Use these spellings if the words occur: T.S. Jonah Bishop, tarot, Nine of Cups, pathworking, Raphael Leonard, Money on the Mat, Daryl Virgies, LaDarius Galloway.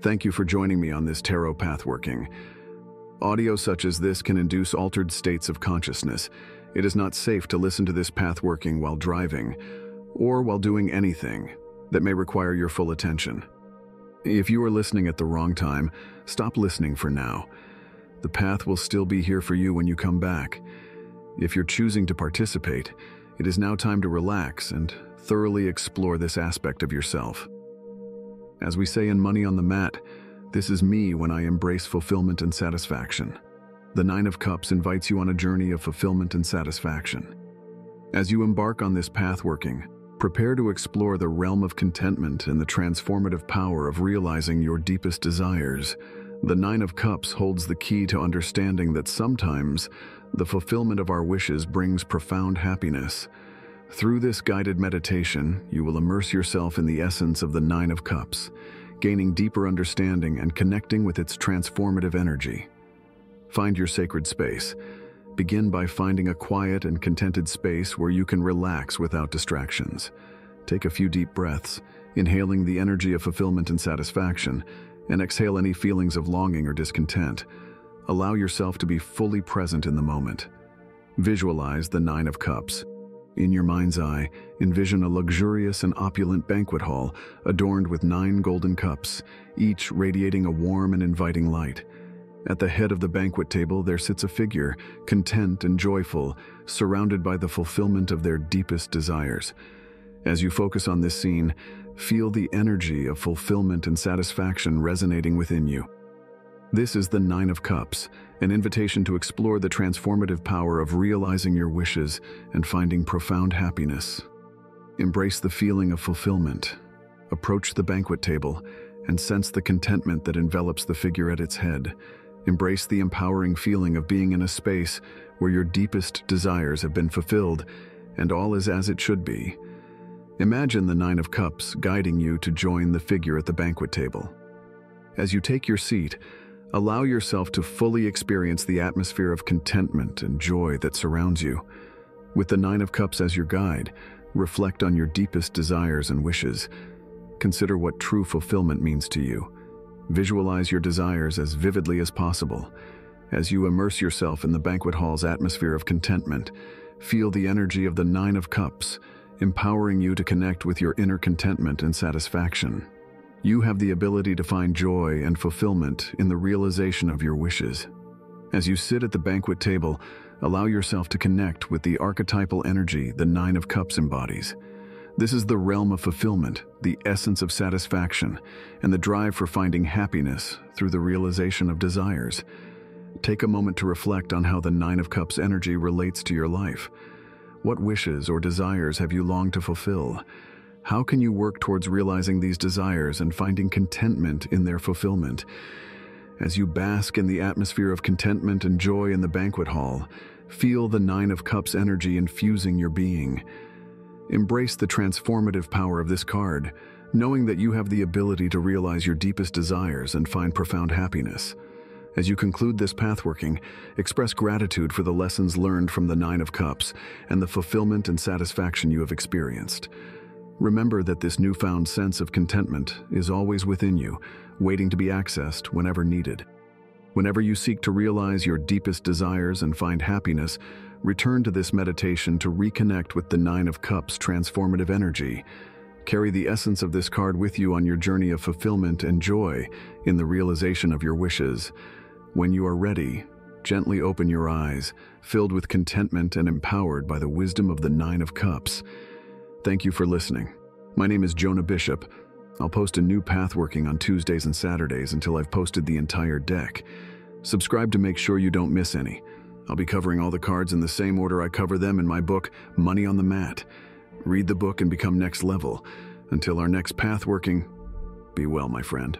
Thank you for joining me on this tarot pathworking. Audio such as this can induce altered states of consciousness. It is not safe to listen to this pathworking while driving or while doing anything that may require your full attention. If you are listening at the wrong time, stop listening for now. The path will still be here for you when you come back. If you're choosing to participate, it is now time to relax and thoroughly explore this aspect of yourself. As we say in Money on the Mat, this is me when I embrace fulfillment and satisfaction. The Nine of Cups invites you on a journey of fulfillment and satisfaction. As you embark on this pathworking, prepare to explore the realm of contentment and the transformative power of realizing your deepest desires. The Nine of Cups holds the key to understanding that sometimes the fulfillment of our wishes brings profound happiness. Through this guided meditation, you will immerse yourself in the essence of the Nine of Cups, gaining deeper understanding and connecting with its transformative energy. Find your sacred space. Begin by finding a quiet and contented space where you can relax without distractions. Take a few deep breaths, inhaling the energy of fulfillment and satisfaction, and exhale any feelings of longing or discontent. Allow yourself to be fully present in the moment. Visualize the Nine of Cups. In your mind's eye, envision a luxurious and opulent banquet hall adorned with 9 golden cups, each radiating a warm and inviting light. At the head of the banquet table, there sits a figure, content and joyful, surrounded by the fulfillment of their deepest desires. As you focus on this scene, feel the energy of fulfillment and satisfaction resonating within you. This is the Nine of Cups, an invitation to explore the transformative power of realizing your wishes and finding profound happiness. Embrace the feeling of fulfillment. Approach the banquet table and sense the contentment that envelops the figure at its head. Embrace the empowering feeling of being in a space where your deepest desires have been fulfilled and all is as it should be. Imagine the Nine of Cups guiding you to join the figure at the banquet table. As you take your seat, allow yourself to fully experience the atmosphere of contentment and joy that surrounds you. With the Nine of Cups as your guide, reflect on your deepest desires and wishes. Consider what true fulfillment means to you. Visualize your desires as vividly as possible. As you immerse yourself in the banquet hall's atmosphere of contentment, feel the energy of the Nine of Cups, empowering you to connect with your inner contentment and satisfaction. You have the ability to find joy and fulfillment in the realization of your wishes. As you sit at the banquet table, allow yourself to connect with the archetypal energy the Nine of Cups embodies. This is the realm of fulfillment, the essence of satisfaction, and the drive for finding happiness through the realization of desires. Take a moment to reflect on how the Nine of Cups energy relates to your life. What wishes or desires have you longed to fulfill? How can you work towards realizing these desires and finding contentment in their fulfillment? As you bask in the atmosphere of contentment and joy in the banquet hall, feel the Nine of Cups energy infusing your being. Embrace the transformative power of this card, knowing that you have the ability to realize your deepest desires and find profound happiness. As you conclude this pathworking, express gratitude for the lessons learned from the Nine of Cups and the fulfillment and satisfaction you have experienced. Remember that this newfound sense of contentment is always within you, waiting to be accessed whenever needed. Whenever you seek to realize your deepest desires and find happiness, return to this meditation to reconnect with the Nine of Cups' transformative energy. Carry the essence of this card with you on your journey of fulfillment and joy in the realization of your wishes. When you are ready, gently open your eyes, filled with contentment and empowered by the wisdom of the Nine of Cups. Thank you for listening. My name is Jonah Bishop. I'll post a new pathworking on Tuesdays and Saturdays until I've posted the entire deck. Subscribe to make sure you don't miss any. I'll be covering all the cards in the same order I cover them in my book, Money on the Mat. Read the book and become next level. Until our next pathworking, be well, my friend.